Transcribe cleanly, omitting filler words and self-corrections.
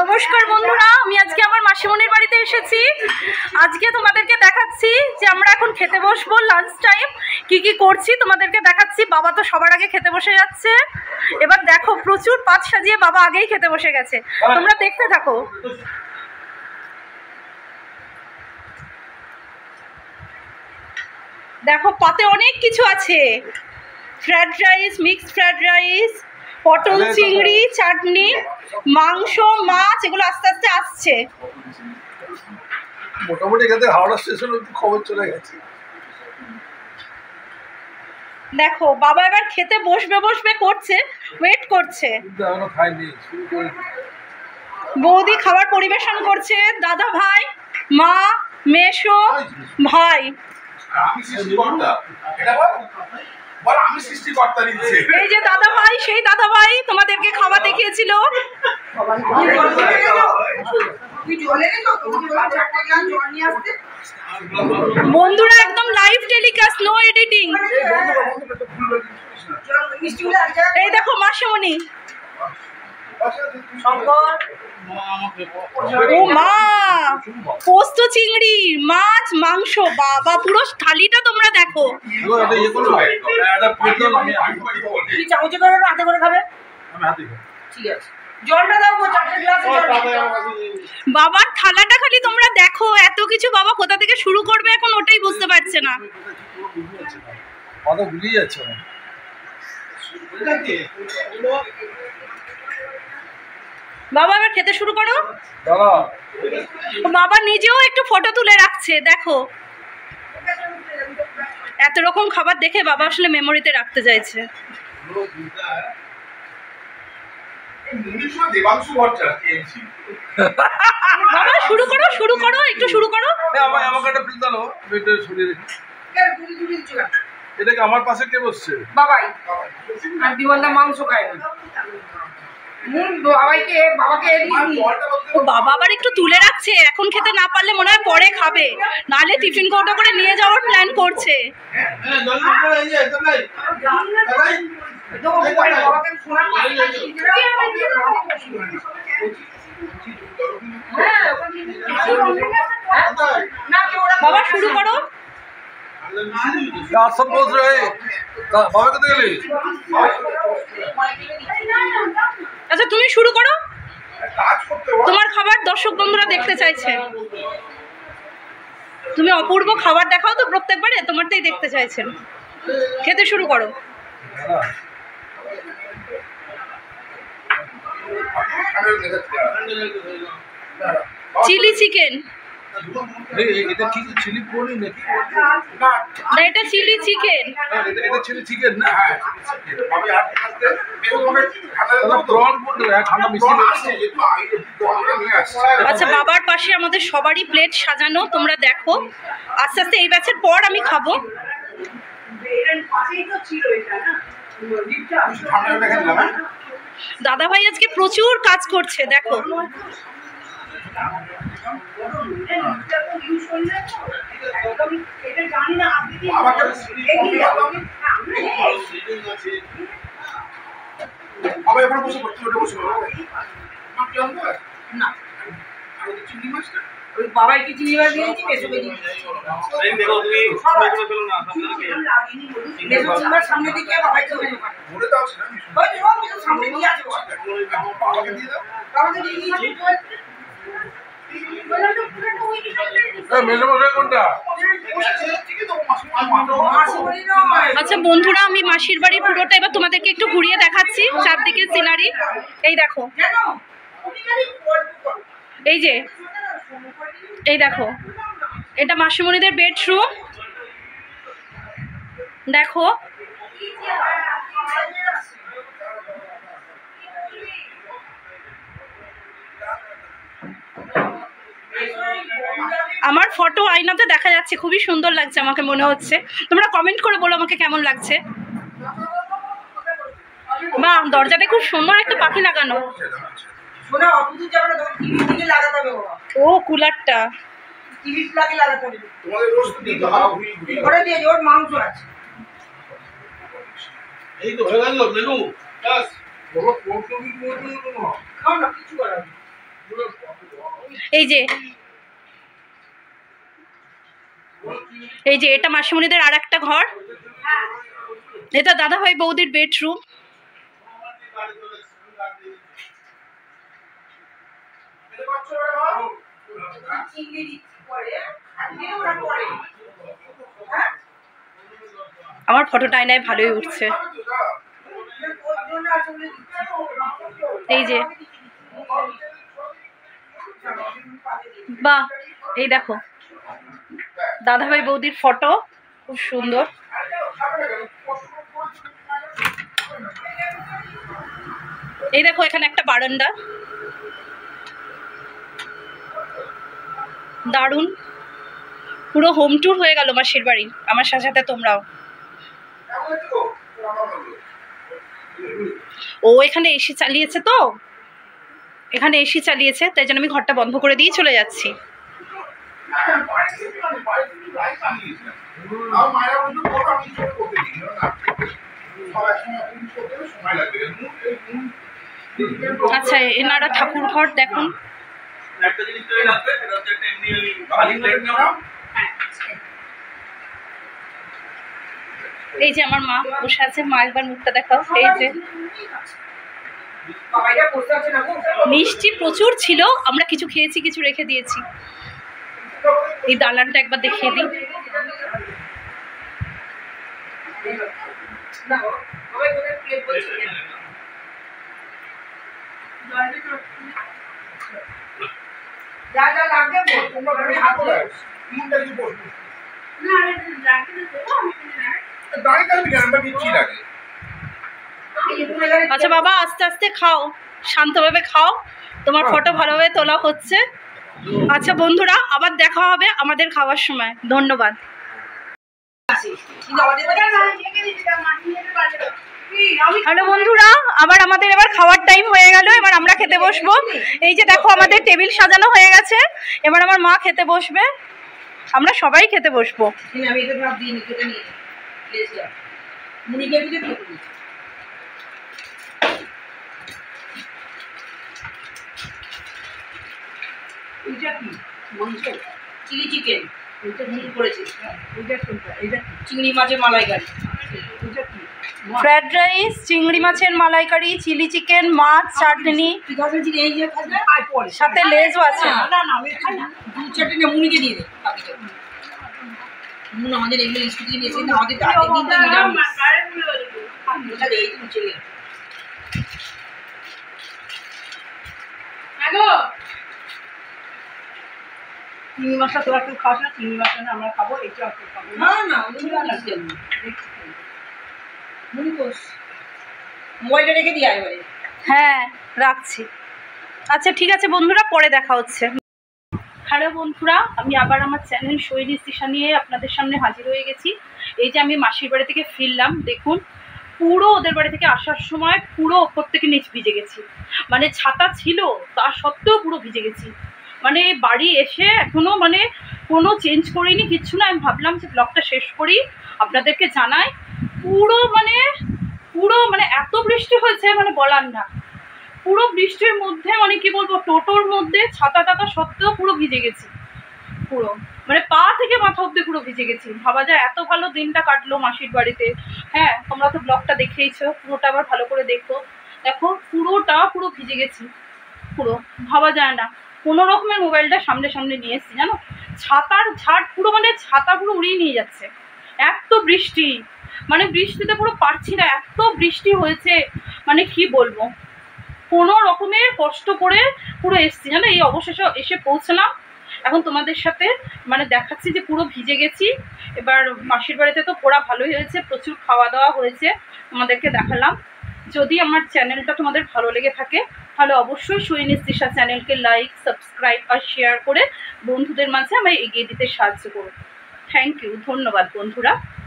নমস্কার বন্ধুরা, আমি আজকে আমার মাসিমনির বাড়িতে এসেছি। আজকে তোমাদেরকে দেখাচ্ছি যে আমরা এখন খেতে বসবো, লাঞ্চ টাইম কি করছি তোমাদেরকে দেখাচ্ছি। বাবা তো সবার আগে খেতে বসে যাচ্ছে। এবার দেখো, প্রচুর পাত সাজিয়ে বাবা আগেই খেতে বসে গেছে, তোমরা দেখতে থাকো। দেখো পাতে অনেক কিছু আছে, fried rice, mixed fried rice, পটল চিংড়ি, চাটনি, মাংস, মাছ, এগুলো আস্তে আস্তে আসছে। মোটামুটি এখানে হাওড়া স্টেশন অবধি খবর চলে গেছে। দেখো বাবা এবার খেতে বসবে করছে, ওয়েট করছে। বৌদি খাবার পরিবেশন করছে, দাদা ভাই, মা, মেশো, ভাই। এই যে দাদা ভাই, সেই দাদা ভাই তোমাদেরকে খাওয়া দেখিয়েছিল। বন্ধুরা একদম লাইভ টেলিকাস্ট, নো এডিটিং। এই দেখো মাসিমণি, ও মা, পোস্ত চিংড়ি, মাছ, মাংস, বাবা পুরো থালিটা তোমরা দেখো। বাবার থালাটা খালি তোমরা দেখো, এত কিছু বাবা কোথা থেকে শুরু করবে এখন ওটাই বুঝতে পারছে না। বাবা এবার খেতে শুরু করো। বাবা নিজেও একটু ফটো তুলে রাখছে, দেখো। এত রকম খাবার দেখে বাবা আসলে মেমোরিতে রাখতে চাইছে। বাবা শুরু করো একটু, শুরু করো। আমাকে একটা প্লেট দাও, প্লেটে ছড়িয়ে রেখে। এটাকে আমার পাশে কে বসছে? বাবাই। আর দিওয়ানা মাংস খায় না। বাবা আবার একটু তুলে রাখছে, এখন খেতে না পারলে মনে হয় পরে খাবে, নাহলে টিফিন কৌটা করে নিয়ে যাওয়ার প্ল্যান করছে। বাবা শুরু করো। আচ্ছা তুমি শুরু করো, তোমার খাবার দর্শক বন্ধুরা দেখতে চাইছে। তুমি অপূর্ব খাবার দেখাও তো প্রত্যেকবারে, তোমারটাই দেখতে চাইছেন। খেতে শুরু করো। চিলি চিকেন, এটা চিলি চিকেন। আচ্ছা বাবার পাশে আমাদের সবারই প্লেট সাজানো, তোমরা দেখো। আস্তে আস্তে এই ব্যাচের পর আমি খাবো। দাদা ভাই আজকে প্রচুর কাজ করছে, দেখো। বাবাই কি চিনি মাছ দিয়েছি, সামনে দিকে বাবাই সামনে দিয়ে আছে, বাবাকে দিয়ে আচ্ছা বন্ধুরা, আমি মাসির বাড়ির পুরোটা এবার তোমাদেরকে একটু ঘুরিয়ে দেখাচ্ছি, চারদিকে সিনারি। এই দেখো, এই যে এই দেখো, এটা মাসিমণিদের বেডরুম। দেখো আমার ফটো আয়নাতে দেখা যাচ্ছে, খুবই সুন্দর লাগছে আমাকে মনে হচ্ছে। তোমরা কমেন্ট করে বলো আমাকে কেমন লাগছে। মা দরজাটা খুব সুন্দর, একটা পাখি লাগানো। ও কুলারটা এই তো হয়ে গেল মেনু। এই যে এটা মাসিমণিদের আর একটা ঘর, এটা দাদা ভাই বৌদির বেডরুম। আমার ফটোটা আয়নায় ভালোই উঠছে। এই যে বাহ, এই দেখো দাদা ভাই বৌদির ফটো, খুব সুন্দর। এই দেখো এখানে একটা বারান্দা, দারুণ। পুরো হোম ট্যুর হয়ে গেল মাসির বাড়ি, আমার সাথে তোমরাও। ও এখানে এসি চালিয়েছে, তো এখানে এসি চালিয়েছে, তাই জন্য আমি ঘরটা বন্ধ করে দিয়ে চলে যাচ্ছি। আচ্ছা এনারা ঠাকুর ঘর দেখুন। এই যে আমার মা বসে আছে, মা একবার মুখটা দেখাও। এই যে মিষ্টি প্রচুর ছিল, আমরা কিছু খেয়েছি কিছু রেখে দিয়েছি। এই দালানটা একবার দেখিয়ে দিই। আচ্ছা বাবা আস্তে আস্তে খাও, শান্তভাবে খাও, তোমার ফটো ভালোভাবে তোলা হচ্ছে। আচ্ছা বন্ধুরা, আবার দেখা হবে আমাদের খাওয়ার সময়। ধন্যবাদ। হ্যালো বন্ধুরা, আবার আমাদের এবার খাওয়ার টাইম হয়ে গেল, এবার আমরা খেতে বসবো। এই যে দেখো আমাদের টেবিল সাজানো হয়ে গেছে, এবার আমার মা খেতে বসবে, আমরা সবাই খেতে বসবো। চিলি চিকেন করেছি, চিংড়ি মাছের মালাইকারি, ফ্রাইড রাইস, চিংড়ি মাছের মালাইকারি, চিলি চিকেন, মাছ চাটনি, সাথে লেজও আছে। চিংড়ি মাছটা তোরা কেউ খাস না, চিংড়ি মাছটা না আমরা খাবো, এটা খাবো না। না মোবাইলটা রেখে দিয়ে আয়। হ্যাঁ রাখছি। আচ্ছা ঠিক আছে বন্ধুরা, পরে দেখা হচ্ছে। হ্যালো বন্ধুরা, আমি আবার আমার চ্যানেল সোহিনিস দিশা নিয়ে আপনাদের সামনে হাজির হয়ে গেছি। এই যে আমি মাসির বাড়ি থেকে ফিরলাম, দেখুন পুরো ওদের বাড়ি থেকে আসার সময় পুরো ওপর থেকে নিচ ভিজে গেছি, মানে ছাতা ছিল তা সত্ত্বেও পুরো ভিজে গেছি। মানে বাড়ি এসে এখনও মানে কোনো চেঞ্জ করিনি কিচ্ছু না। আমি ভাবলাম যে ব্লগটা শেষ করি, আপনাদেরকে জানাই। পুরো মানে এত বৃষ্টি হয়েছে মানে বলার না, পুরো বৃষ্টির মধ্যে মানে কি বলবো, টোটোর মধ্যে ছাতা টাতা সত্ত্বেও পুরো ভিজে গেছি, পুরো মানে পা থেকে মাথা অব্দি পুরো ভিজে গেছি। ভাবা যায় এত ভালো দিনটা কাটলো মাসির বাড়িতে। হ্যাঁ তোমরা তো ব্লগটা দেখেইছো, পুরোটা আবার ভালো করে দেখো। দেখো পুরোটা পুরো ভিজে গেছি, পুরো ভাবা যায় না। কোনো রকমের মোবাইলটা সামনে সামনে নিয়ে এসছি, জানো ছাতার ঝাড় পুরো মানে ছাতা পুরো উড়িয়ে নিয়ে যাচ্ছে। এত বৃষ্টি মানে বৃষ্টিতে পুরো পারছি না, এত বৃষ্টি হয়েছে মানে কি বলবো। কোনো রকমের কষ্ট করে পুরো এসছি জানো, এই অবশেষে এসে পৌঁছলাম। এখন তোমাদের সাথে মানে দেখাচ্ছি যে পুরো ভিজে গেছি। এবার মাসির বাড়িতে তো পোড়া ভালোই হয়েছে, প্রচুর খাওয়া দাওয়া হয়েছে, তোমাদেরকে দেখালাম। যদি আমার চ্যানেলটা তোমাদের ভালো লেগে থাকে তাহলে অবশ্যই সোহিনিস দিশা চ্যানেলকে লাইক, সাবস্ক্রাইব আর শেয়ার করে বন্ধুদের মাঝে আমায় এগিয়ে দিতে সাহায্য করো। থ্যাংক ইউ, ধন্যবাদ বন্ধুরা।